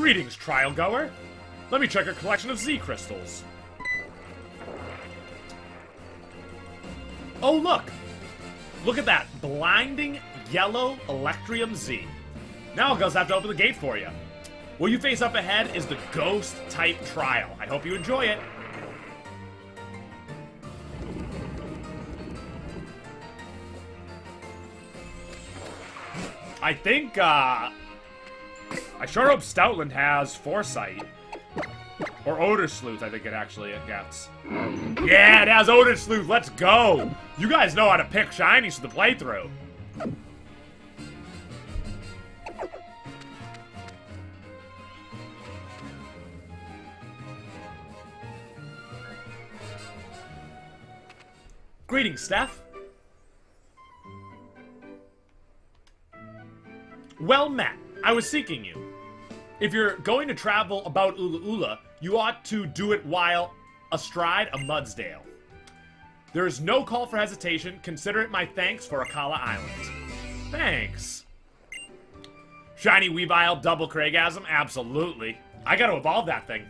Greetings, trial-goer. Let me check your collection of Z crystals. Oh, look! Look at that blinding yellow Electrium Z. Now I'll just have to open the gate for you. What you face up ahead is the Ghost-type trial. I hope you enjoy it. I think, I sure hope Stoutland has Foresight. Or Odor Sleuth, I think it actually gets. Yeah, it has Odor Sleuth, let's go! You guys know how to pick Shinies for the playthrough. Greetings, Steph. Well met. I was seeking you. If you're going to travel about Ula Ula, you ought to do it while astride a Mudsdale. There is no call for hesitation. Consider it my thanks for Akala Island. Thanks. Shiny Weavile, double Kragasm? Absolutely. I gotta evolve that thing.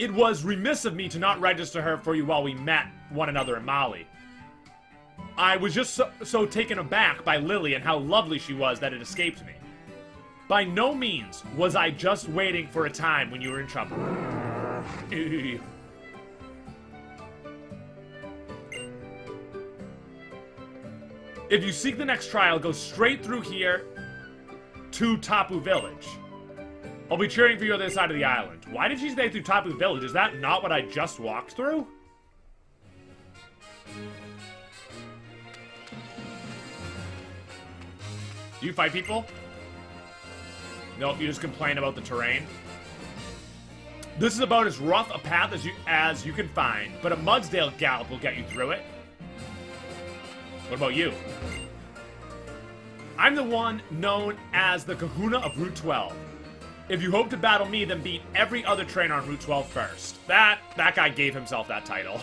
It was remiss of me to not register her for you while we met one another in Mali. I was just so taken aback by Lily and how lovely she was that it escaped me. By no means was I just waiting for a time when you were in trouble. If you seek the next trial, go straight through here to Tapu Village. I'll be cheering for you on the other side of the island. Why did she stay through Tapu Village? Is that not what I just walked through? Do you fight people? Nope, you just complain about the terrain. This is about as rough a path as you can find, but a Mudsdale gallop will get you through it. What about you? I'm the one known as the Kahuna of Route 12. If you hope to battle me, then beat every other trainer on Route 12 first. That guy gave himself that title.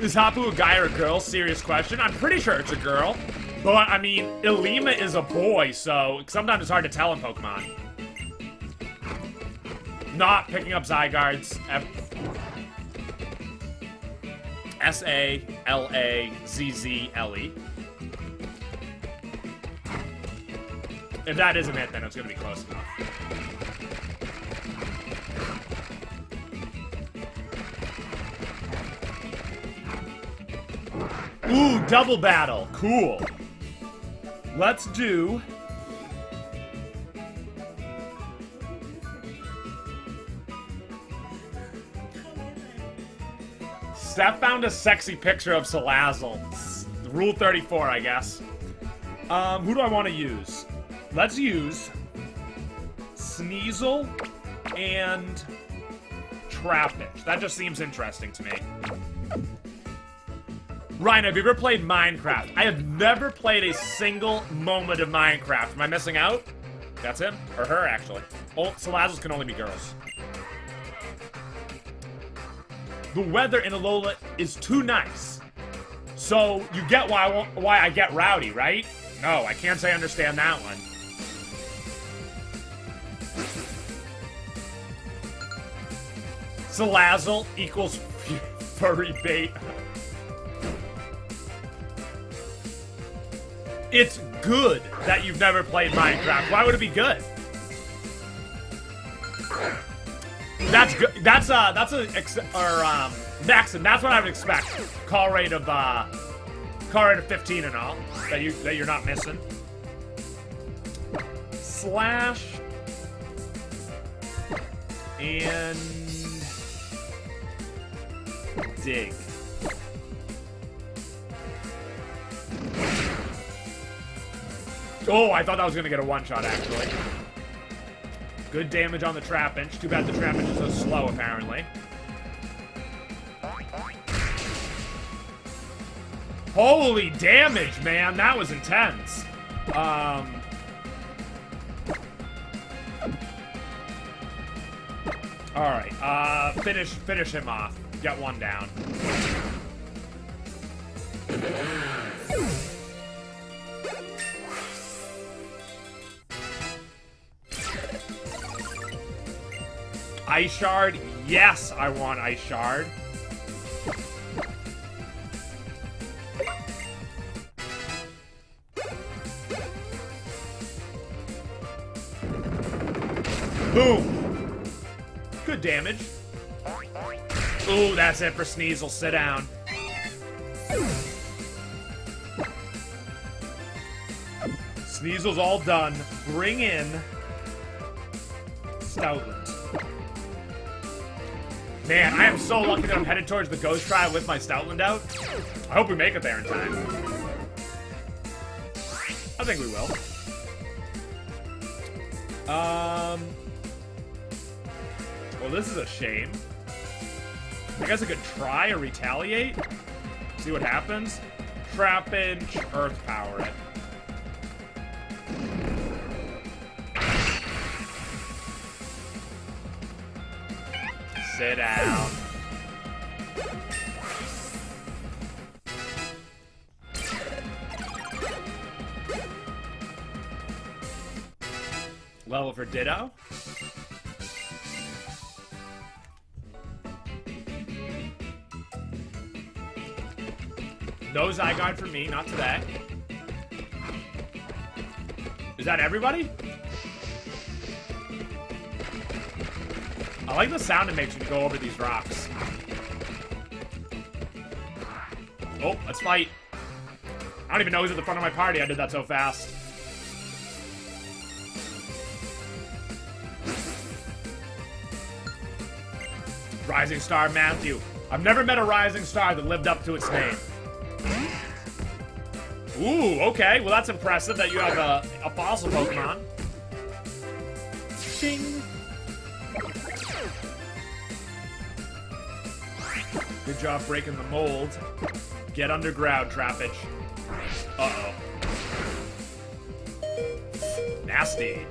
Is Hapu a guy or a girl? Serious question. I'm pretty sure it's a girl. But, I mean, Ilima is a boy, so sometimes it's hard to tell in Pokemon. Not picking up Zygardes. S-A-L-A-Z-Z-L-E. If that isn't it, then it's going to be close enough. Ooh, double battle. Cool. Let's do... Steph found a sexy picture of Salazzle. Rule 34, I guess. Who do I want to use? Let's use... Sneasel and... Trapinch. That just seems interesting to me. Ryan, have you ever played Minecraft? I have never played a single moment of Minecraft. Am I missing out? That's him. Or her, actually. Oh, Salazzles can only be girls. The weather in Alola is too nice. So, you get why I get rowdy, right? No, I can't say I understand that one. Salazzle equals furry bait. It's good that you've never played Minecraft. Why would it be good? That's good. That's a Maxim. That's what I would expect. Call rate of 15 and all that you're not missing. Slash and dig. Oh, I thought that was going to get a one-shot, actually. Good damage on the Trapinch. Too bad the Trapinch is so slow, apparently. Holy damage, man. That was intense. Alright, finish him off. Got one down. Ice Shard? Yes, I want Ice Shard. Boom! Good damage. Ooh, that's it for Sneasel. Sit down. Sneasel's all done. Bring in Stoutland. Man, I am so lucky that I'm headed towards the Ghost Trial with my Stoutland out. I hope we make it there in time. I think we will. Well, this is a shame. I guess I could try or retaliate. See what happens. Trapinch, Earth Power it. Sit down. Level for Ditto. No Zygarde for me, not today. Is that everybody? I like the sound it makes when you go over these rocks. Oh, let's fight. I don't even know who's at the front of my party. I did that so fast. Rising Star Matthew. I've never met a Rising Star that lived up to its name. Ooh, okay. Well, that's impressive that you have a fossil Pokemon. Shing. Good job breaking the mold. Get underground, Trapinch. Uh-oh. Nasty.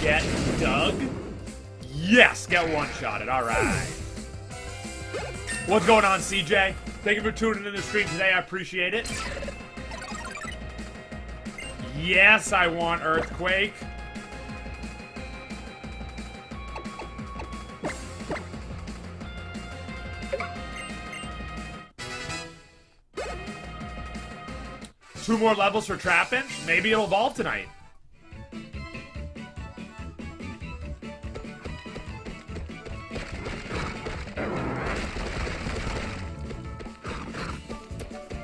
Get dug? Yes, get one-shotted. All right. What's going on, CJ? Thank you for tuning in the stream today. I appreciate it. Yes, I want Earthquake. Two more levels for Trapinch. Maybe it'll evolve tonight.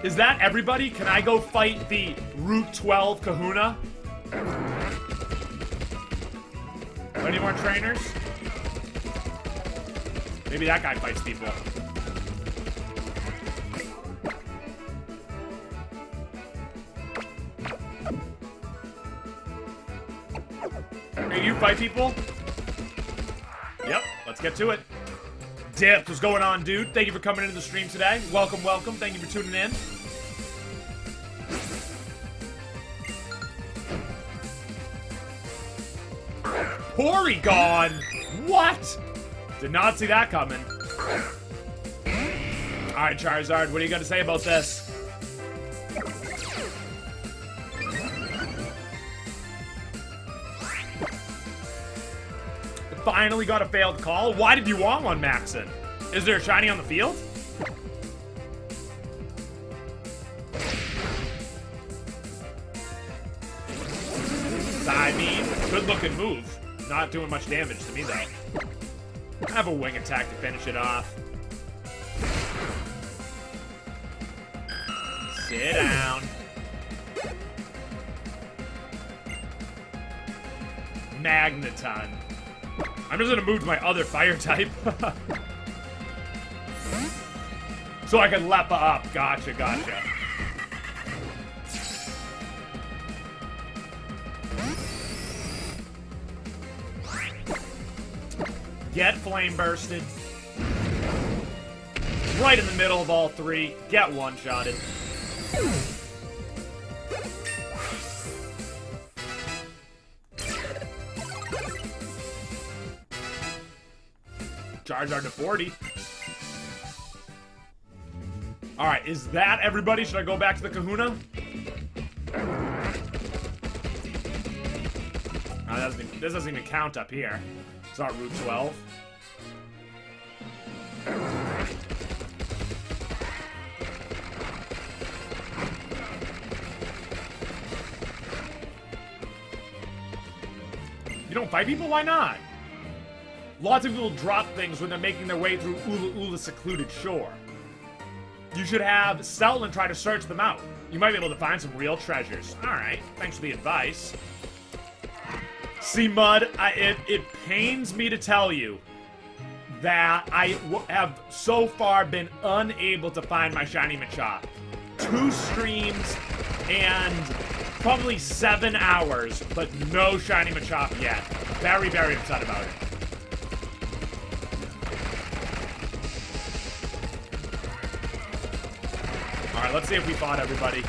Is that everybody? Can I go fight the Route 12 Kahuna? Any more trainers? Maybe that guy fights people. You fight people? Yep, let's get to it. Dips, what's going on, dude? Thank you for coming into the stream today. Welcome, welcome. Thank you for tuning in. Porygon! What? Did not see that coming. Alright, Charizard, what are you gonna say about this? Finally got a failed call. Why did you want one, Maxon? Is there a shiny on the field? I mean, good looking move. Not doing much damage to me, though. I have a wing attack to finish it off. Sit down. Magneton. I'm just gonna move to my other fire type. So I can Lepa up. Gotcha, gotcha. Get flame bursted. Right in the middle of all three. Get one-shotted. Charizard to 40. Alright, is that everybody? Should I go back to the Kahuna? Oh, this doesn't even count up here. It's not Route 12. You don't fight people? Why not? Lots of people drop things when they're making their way through Ula Ula's secluded shore. You should have Stoutland try to search them out. You might be able to find some real treasures. Alright, thanks for the advice. See, Mud, it pains me to tell you that I have so far been unable to find my shiny Machop. 2 streams and probably 7 hours, but no shiny Machop yet. Very, very upset about it. Alright, let's see if we fought everybody.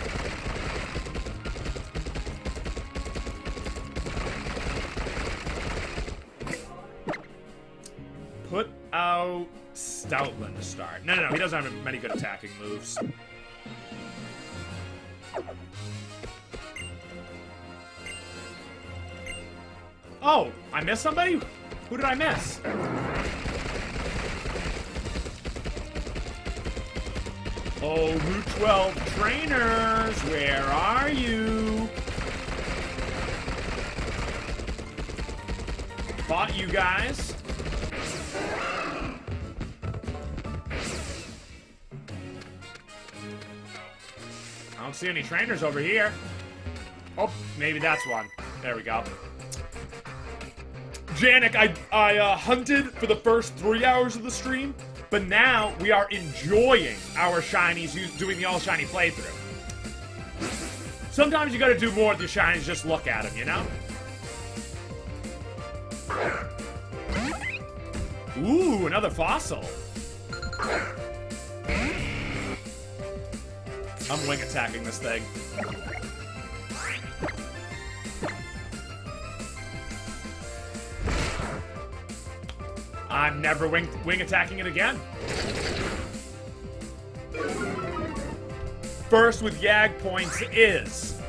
Put out Stoutland to start. No, no, no, he doesn't have many good attacking moves. Oh, I missed somebody? Who did I miss? Oh, Route 12 trainers, where are you? Fought you guys. I don't see any trainers over here. Oh, maybe that's one. There we go. Janik, I hunted for the first 3 hours of the stream. But now, we are enjoying our shinies doing the all-shiny playthrough. Sometimes you gotta do more with your shinies, just look at them, you know? Ooh, another fossil. I'm wing attacking this thing. I'm never wing attacking it again. First with Yag points is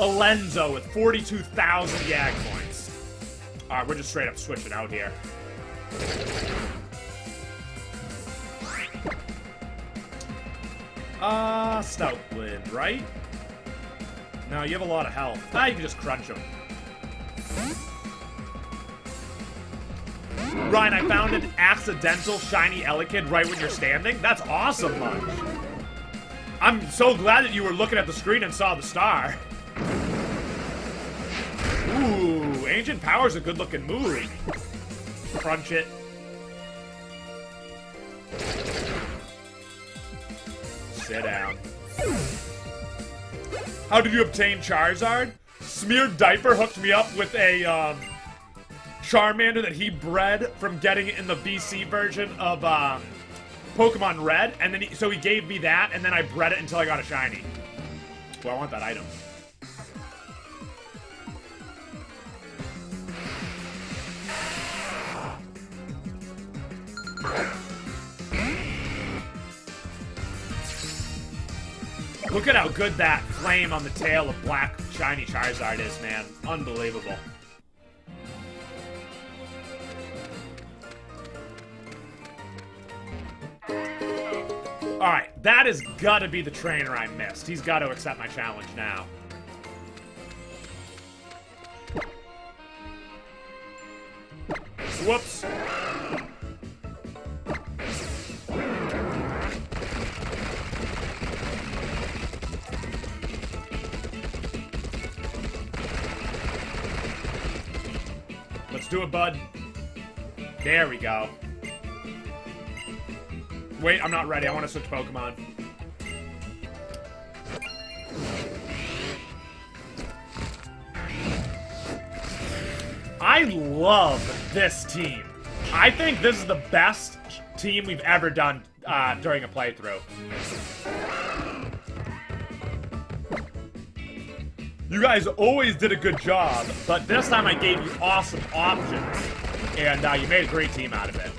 Alenzo with 42,000 Yag points. All right, we're just straight up switching out here. Stoutland, right? No, you have a lot of health. Now you can just crunch them. Ryan, I found an accidental shiny Elekid right when you're standing. That's awesome, Munch. I'm so glad that you were looking at the screen and saw the star. Ooh, Ancient Power's a good-looking move. Crunch it. Sit down. How did you obtain Charizard? Smeared Diaper hooked me up with a, Charmander that he bred from getting it in the VC version of Pokemon Red, and then so he gave me that, and then I bred it until I got a shiny. Well, I want that item. Look at how good that flame on the tail of black shiny Charizard is, man. Unbelievable. Alright, that has got to be the trainer I missed. He's got to accept my challenge now. Whoops. Let's do it, bud. There we go. Wait, I'm not ready. I want to switch Pokemon. I love this team. I think this is the best team we've ever done during a playthrough. You guys always did a good job, but this time I gave you awesome options. and you made a great team out of it.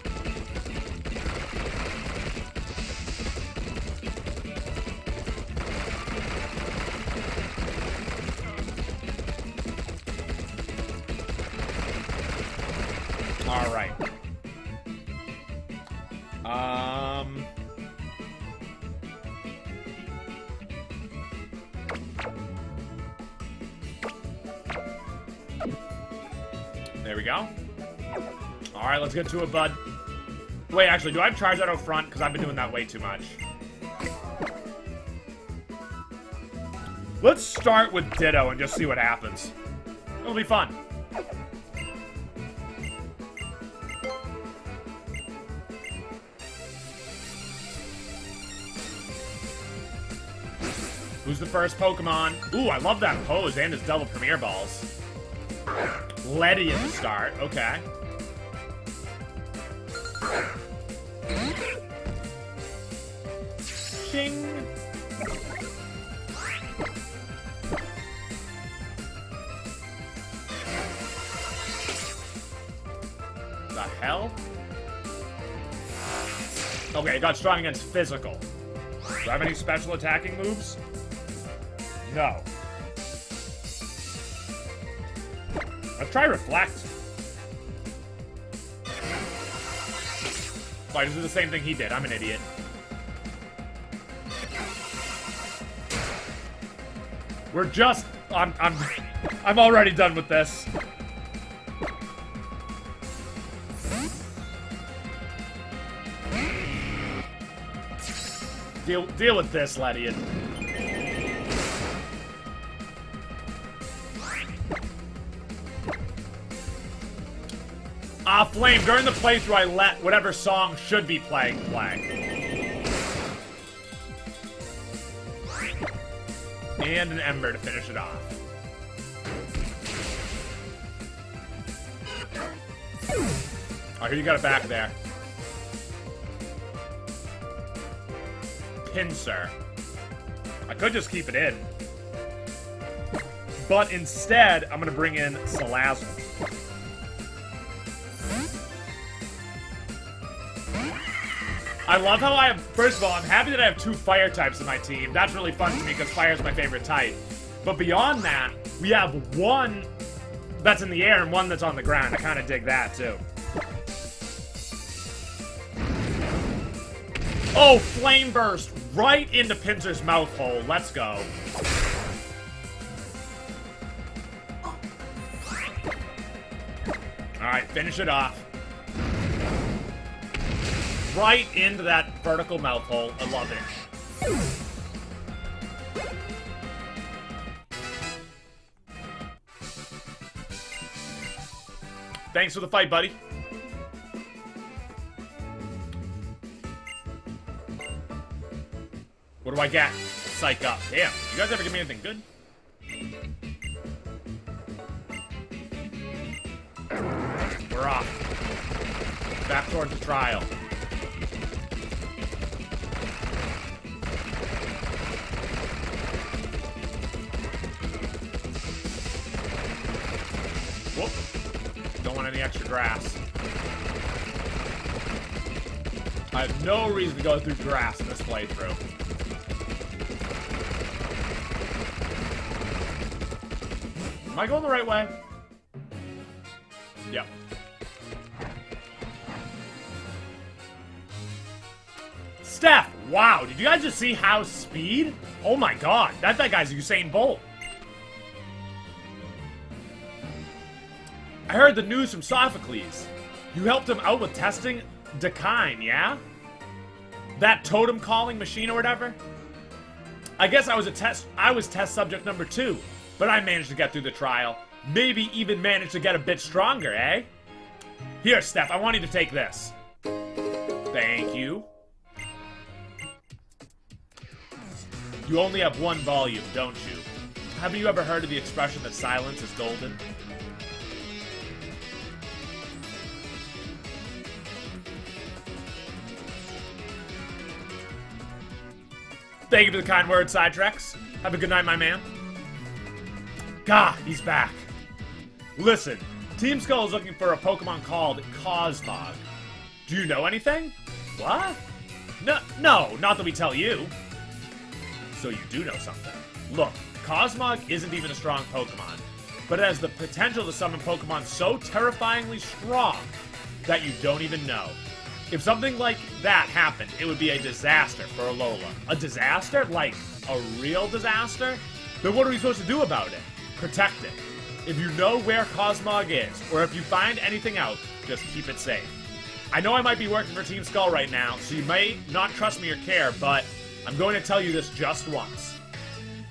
All right. There we go. All right, let's get to it, bud. Wait, actually, do I have Charizard out front? Because I've been doing that way too much. Let's start with Ditto and just see what happens. It'll be fun. Who's the first Pokemon? Ooh, I love that pose and his double Premier Balls. Letty in the start, okay. Ching! The hell? Okay, it got strong against physical. Do I have any special attacking moves? No. Let's try Reflect. Oh, I just did the same thing he did. I'm an idiot. We're just... I'm already done with this. Deal with this, Latian. Flame, during the playthrough, I let whatever song should be playing play. And an Ember to finish it off. Oh, here you got it back there. Pinsir. I could just keep it in. But instead, I'm going to bring in Salazzle. I love how I have, first of all, I'm happy that I have two fire types in my team. That's really fun to me because fire is my favorite type. But beyond that, we have one that's in the air and one that's on the ground. I kind of dig that, too. Oh, Flame Burst right into Pinsir's mouth hole. Let's go. All right, finish it off. Right into that vertical mouth hole. I love it. Thanks for the fight, buddy. What do I get? Psych up. Damn. You guys ever give me anything good? We're off. Back towards the trial. Any extra grass. I have no reason to go through grass in this playthrough. Am I going the right way? Yep. Steph! Wow, did you guys just see how speed? Oh my god, that guy's Usain Bolt. I heard the news from Sophocles. You helped him out with testing Dakine, yeah? That totem calling machine or whatever? I guess I was test subject number 2, but I managed to get through the trial. Maybe even managed to get a bit stronger, eh? Here, Steph, I want you to take this. Thank you. You only have one volume, don't you? Have you ever heard of the expression that silence is golden? Thank you for the kind words, Sidetrex. Have a good night, my man. God, he's back. Listen, Team Skull is looking for a Pokemon called Cosmog. Do you know anything? What? No, not that we tell you. So you do know something. Look, Cosmog isn't even a strong Pokemon, but it has the potential to summon Pokemon so terrifyingly strong that you don't even know. If something like that happened, it would be a disaster for Alola. A disaster? Like, a real disaster? Then what are we supposed to do about it? Protect it. If you know where Cosmog is, or if you find anything out, just keep it safe. I know I might be working for Team Skull right now, so you may not trust me or care, but I'm going to tell you this just once.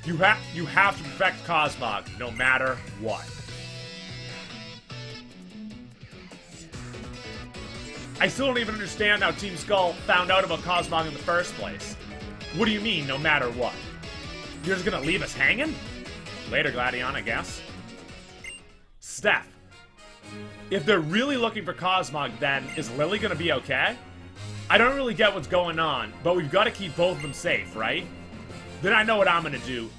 You have to protect Cosmog, no matter what. I still don't even understand how Team Skull found out about Cosmog in the first place. What do you mean, no matter what? You're just gonna leave us hanging? Later, Gladion, I guess. Steph. If they're really looking for Cosmog, then is Lily gonna be okay? I don't really get what's going on, but we've got to keep both of them safe, right? Then I know what I'm gonna do.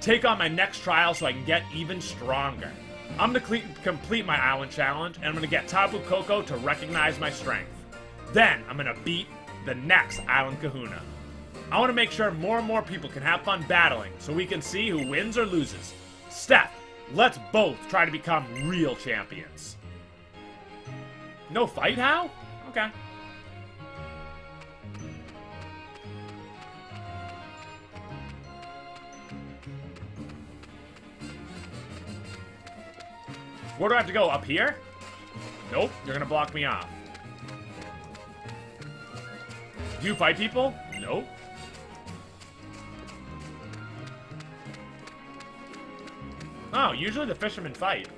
Take on my next trial so I can get even stronger. I'm gonna complete my island challenge, and I'm gonna get Tapu Koko to recognize my strength. Then I'm gonna beat the next island Kahuna. I wanna make sure more and more people can have fun battling, so we can see who wins or loses. Steph, let's both try to become real champions. No fight, how? Okay. Where do I have to go? Up here? Nope, you're gonna block me off. Do you fight people? Nope. Oh, usually the fishermen fight.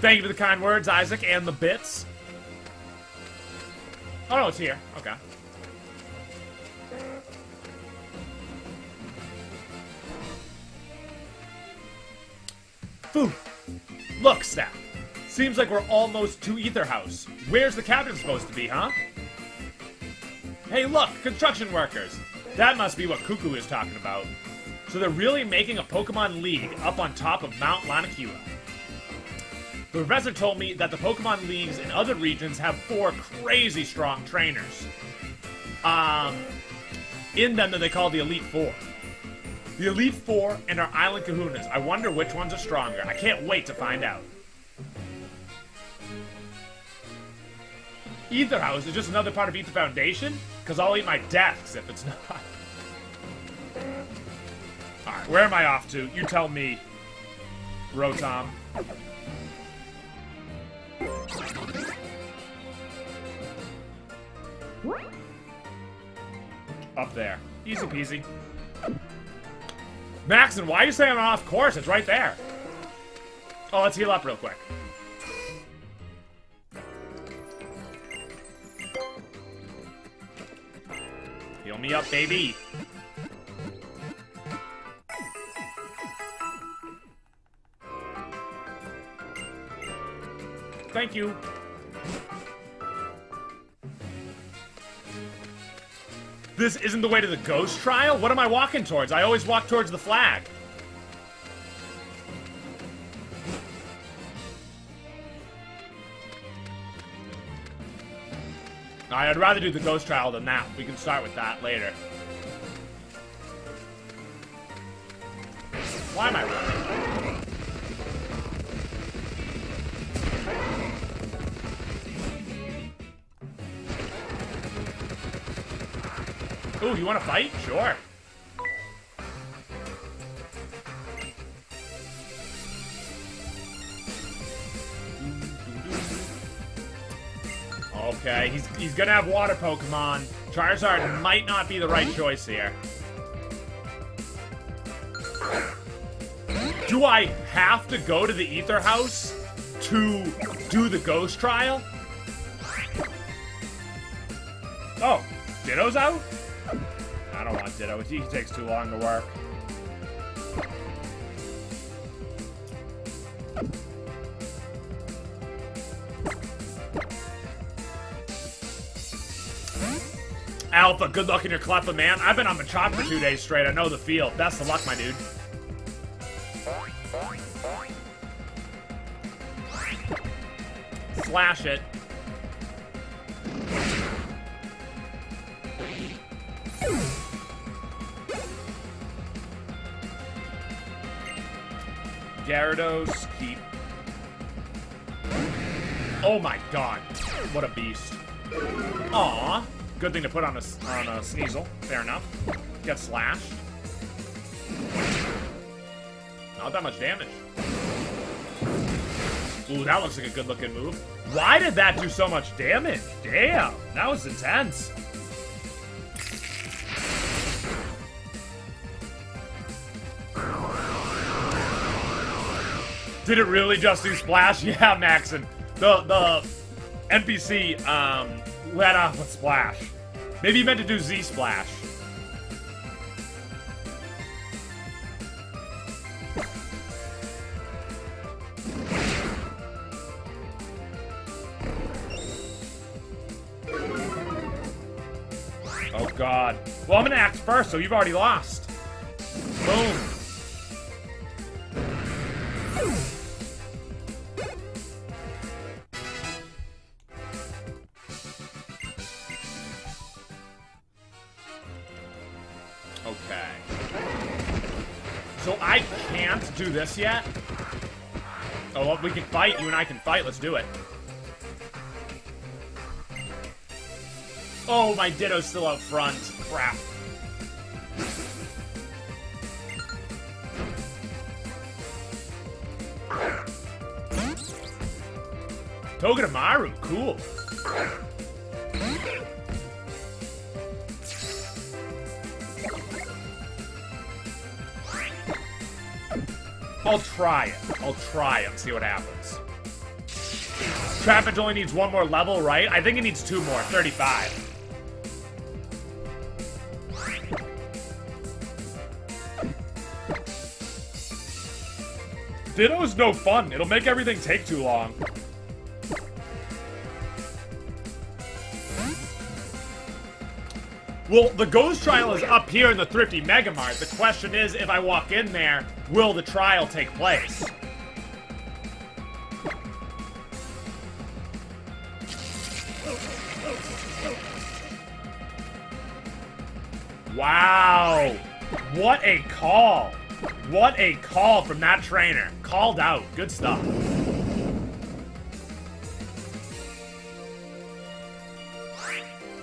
Thank you for the kind words, Isaac, and the bits. Oh, no, it's here. Okay. Food. Look, Steph. Seems like we're almost to Aether House. Where's the cabin supposed to be, huh? Hey, look! Construction workers! That must be what Cuckoo is talking about. So they're really making a Pokemon League up on top of Mount Lanakila. The professor told me that the Pokemon leagues in other regions have 4 crazy strong trainers. In them that they call the Elite Four. The Elite Four and our Island Kahunas. I wonder which ones are stronger. I can't wait to find out. Aether House is just another part of Aether Foundation? Because I'll eat my desks if it's not. Alright, where am I off to? You tell me, Rotom. Up there. Easy peasy. Maxon, why are you saying I'm off course? It's right there. Oh, let's heal up real quick. Heal me up, baby. Thank you. This isn't the way to the Ghost Trial? What am I walking towards? I always walk towards the flag. I'd rather do the Ghost Trial than that. We can start with that later. Why am I running? Ooh, you want to fight? Sure. Okay, he's gonna have water Pokemon. Charizard might not be the right choice here. Do I have to go to the Aether House to do the Ghost Trial? Oh, Ditto's out? I don't want Ditto. He takes too long to work. Alpha, good luck in your clap, man. I've been on Machop for 2 days straight. I know the feel. Best of luck, my dude. Slash it. Gyarados keep. Oh my god. What a beast. Aw. Good thing to put on a Sneasel. Fair enough. Get slashed. Not that much damage. Ooh, that looks like a good-looking move. Why did that do so much damage? Damn, that was intense. Did it really just do splash? Yeah, Maxon. The NPC let off with splash. Maybe he meant to do Z splash. Oh god. Well, I'm gonna act first, so you've already lost. Boom. This yet? Oh, well, we can fight. You and I can fight. Let's do it. Oh, my Ditto's still out front. Crap. Togedemaru, cool. I'll try it. I'll try it and see what happens. Trapinch only needs one more level, right? I think it needs two more. 35. Ditto is no fun. It'll make everything take too long. Well, the Ghost Trial is up here in the Thrifty Mega Mart. The question is, if I walk in there, will the trial take place? Wow! What a call! What a call from that trainer. Called out. Good stuff.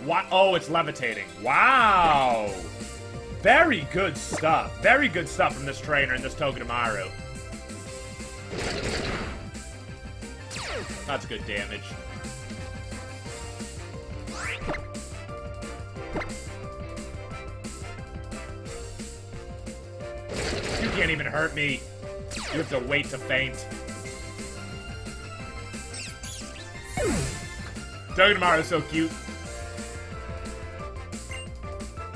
What? Oh, it's levitating. Wow! Very good stuff. Very good stuff from this trainer and this Togedemaru. That's good damage. You can't even hurt me. You have to wait to faint. Togedemaru is so cute.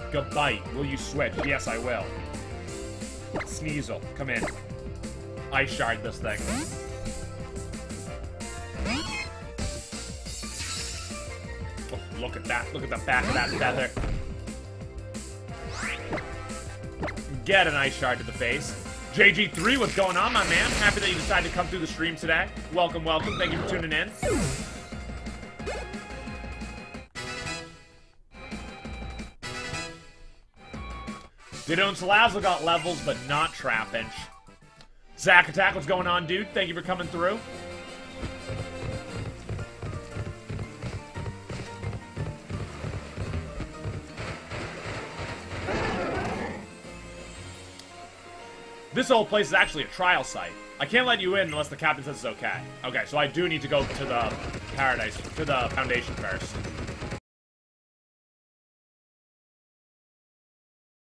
Goodbye. Will you switch? Yes, I will. Sneasel, come in. Ice Shard this thing. Oh, look at that. Look at the back of that feather. Get an Ice Shard to the face. JG3, what's going on, my man? Happy that you decided to come through the stream today. Welcome, welcome. Thank you for tuning in. Ditto and Salazzle got levels, but not Trapinch. Zack Attack, what's going on, dude? Thank you for coming through. This whole place is actually a trial site. I can't let you in unless the captain says it's okay. Okay, so I do need to go to the paradise, to the foundation first.